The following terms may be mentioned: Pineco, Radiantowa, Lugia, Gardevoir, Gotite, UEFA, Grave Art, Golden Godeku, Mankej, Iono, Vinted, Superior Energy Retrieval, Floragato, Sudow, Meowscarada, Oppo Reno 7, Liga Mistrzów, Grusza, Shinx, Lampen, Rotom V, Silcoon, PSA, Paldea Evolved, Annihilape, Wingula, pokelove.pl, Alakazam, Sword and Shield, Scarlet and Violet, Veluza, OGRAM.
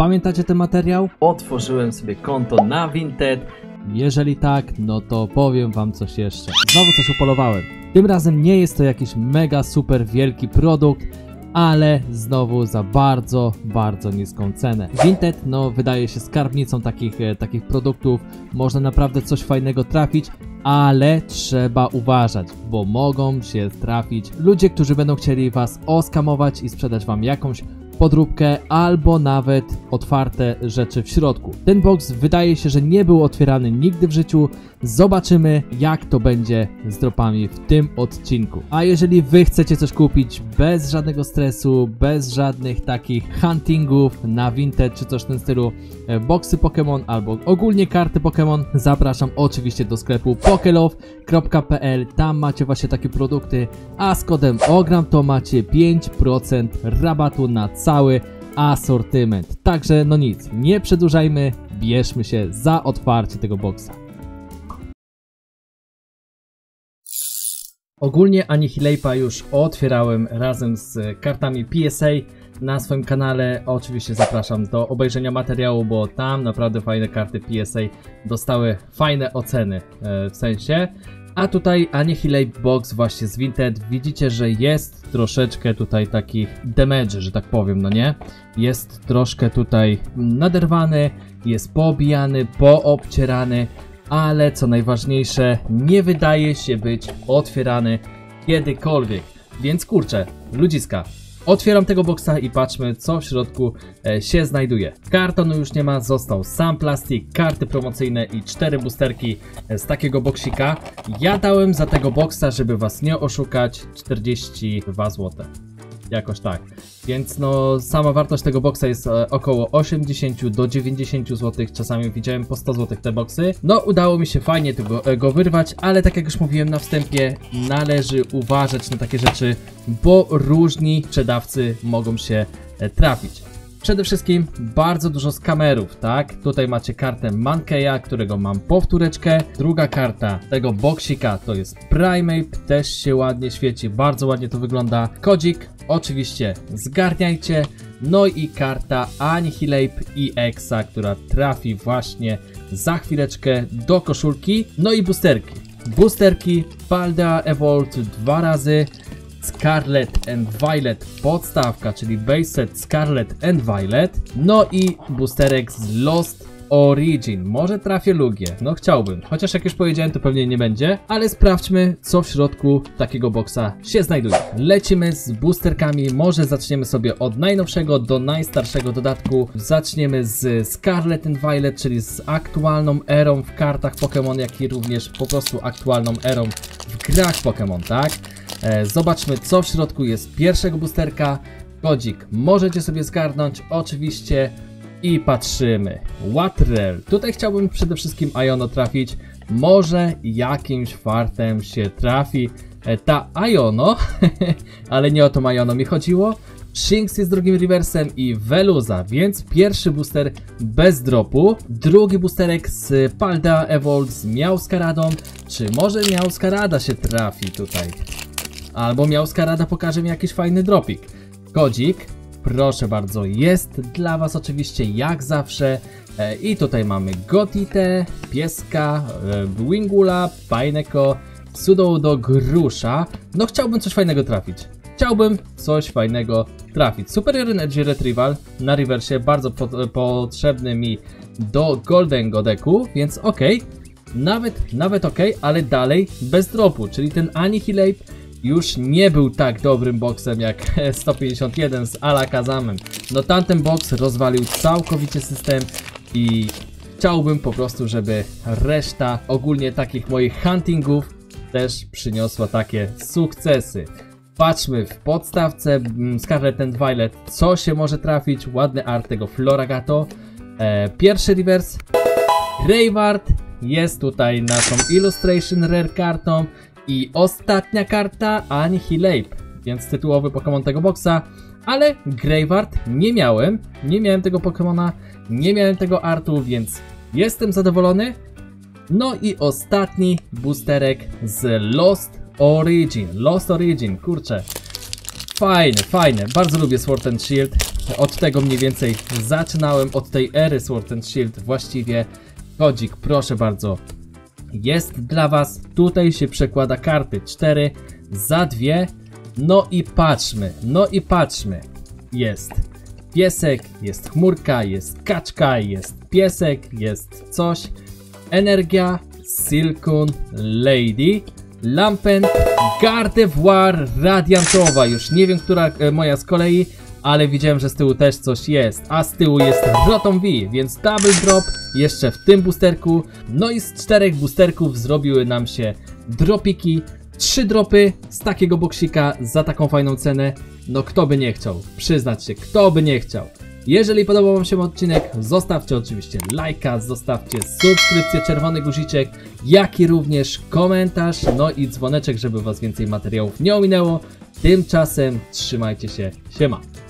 Pamiętacie ten materiał? Otworzyłem sobie konto na Vinted. Jeżeli tak, no to powiem wam coś jeszcze. Znowu coś upolowałem. Tym razem nie jest to jakiś mega super wielki produkt, ale znowu za bardzo niską cenę. Vinted no wydaje się skarbnicą takich produktów. Można naprawdę coś fajnego trafić, ale trzeba uważać, bo mogą się trafić ludzie, którzy będą chcieli was oskamować i sprzedać wam jakąś podróbkę albo nawet otwarte rzeczy w środku. Ten box wydaje się, że nie był otwierany nigdy w życiu. Zobaczymy, jak to będzie z dropami w tym odcinku. A jeżeli wy chcecie coś kupić bez żadnego stresu, bez żadnych takich huntingów na Vinted czy coś w tym stylu, boxy Pokémon albo ogólnie karty Pokémon, zapraszam oczywiście do sklepu pokelove.pl. Tam macie właśnie takie produkty, a z kodem OGRAM to macie 5% rabatu na cały asortyment. Także no nic, nie przedłużajmy, bierzmy się za otwarcie tego boksa. Ogólnie Annihilape'a już otwierałem razem z kartami PSA na swoim kanale. Oczywiście zapraszam do obejrzenia materiału, bo tam naprawdę fajne karty PSA dostały fajne oceny w sensie. A tutaj Annihilape box właśnie z Vinted. Widzicie, że jest troszeczkę tutaj takich damage'y, że tak powiem, no nie? Jest troszkę tutaj naderwany, jest poobijany, poobcierany, ale co najważniejsze, nie wydaje się być otwierany kiedykolwiek. Więc kurczę, ludziska, otwieram tego boksa i patrzmy, co w środku się znajduje. Kartonu już nie ma, został sam plastik, karty promocyjne i 4 boosterki z takiego boksika. Ja dałem za tego boksa, żeby was nie oszukać, 42 zł. Jakoś tak. Więc no, sama wartość tego boksa jest około 80 do 90 zł. Czasami widziałem po 100 zł te boksy. No, udało mi się fajnie go wyrwać, ale tak jak już mówiłem na wstępie, należy uważać na takie rzeczy, bo różni sprzedawcy mogą się trafić. Przede wszystkim bardzo dużo skamerów, tak? Tutaj macie kartę Mankeja, którego mam powtóreczkę. Druga karta tego boksika to jest Prime Ape, też się ładnie świeci, bardzo ładnie to wygląda. Kodzik, oczywiście zgarniajcie. No i karta Annihilape i Exa, która trafi właśnie za chwileczkę do koszulki. No i boosterki. Boosterki Paldea Evolved 2 razy. Scarlet and Violet podstawka, czyli base set Scarlet and Violet. No i boosterek z Lost Origin. Może trafię Lugię, no chciałbym. Chociaż jak już powiedziałem, to pewnie nie będzie. Ale sprawdźmy, co w środku takiego boksa się znajduje. Lecimy z boosterkami. Może zaczniemy sobie od najnowszego do najstarszego dodatku. Zaczniemy z Scarlet and Violet, czyli z aktualną erą w kartach Pokémon, jak i również po prostu aktualną erą w grach Pokémon, tak? Zobaczmy, co w środku jest pierwszego boosterka. Kodzik możecie sobie zgarnąć, oczywiście. I patrzymy. Watrel. Tutaj chciałbym przede wszystkim Iono trafić. Może jakimś fartem się trafi ta Iono, ale nie o to Iono mi chodziło. Shinx jest drugim reversem i Veluza, więc pierwszy booster bez dropu. Drugi boosterek z Paldea Evolved z Meowskaradą. Czy może Meowscarada się trafi tutaj? Albo Meowscarada pokaże mi jakiś fajny dropik. Kodzik, proszę bardzo, jest dla was oczywiście jak zawsze. I tutaj mamy Gotite, Pieska, Wingula, Pineco, Sudow do Grusza. No chciałbym coś fajnego trafić. Superior Energy Retrieval na rewersie, bardzo potrzebny mi do Golden Godeku, więc okej. Nawet okej, ale dalej bez dropu, czyli ten Annihilape już nie był tak dobrym boksem jak 151 z Alakazamem. No tamten boks rozwalił całkowicie system i chciałbym po prostu, żeby reszta ogólnie takich moich huntingów też przyniosła takie sukcesy. Patrzmy w podstawce Scarlet and Violet, co się może trafić. Ładny art tego Floragato. Pierwszy reverse Grave Art jest tutaj naszą Illustration Rare kartą. I ostatnia karta Annihilape, więc tytułowy Pokémon tego boksa, ale Grave Art nie miałem. Nie miałem tego Pokémona, nie miałem tego artu, więc jestem zadowolony. No i ostatni boosterek z Lost Origin. Kurczę, fajne, bardzo lubię Sword and Shield. Od tego mniej więcej zaczynałem, od tej ery Sword and Shield właściwie. Kodzik, proszę bardzo, jest dla was. Tutaj się przekłada karty 4 za 2. No i patrzmy. Jest piesek, jest chmurka, jest kaczka, jest piesek, jest coś. Energia, Silcoon, Lady, Lampen, Gardevoir, Radiantowa. Już nie wiem, która moja z kolei, ale widziałem, że z tyłu też coś jest. A z tyłu jest Rotom V, więc double drop jeszcze w tym boosterku. No i z 4 boosterków zrobiły nam się dropiki. 3 dropy z takiego boksika za taką fajną cenę. No kto by nie chciał, przyznać się, kto by nie chciał. Jeżeli podobał wam się odcinek, zostawcie oczywiście lajka, zostawcie subskrypcję, czerwony guziczek, jak i również komentarz, no i dzwoneczek, żeby was więcej materiałów nie ominęło. Tymczasem trzymajcie się, siema.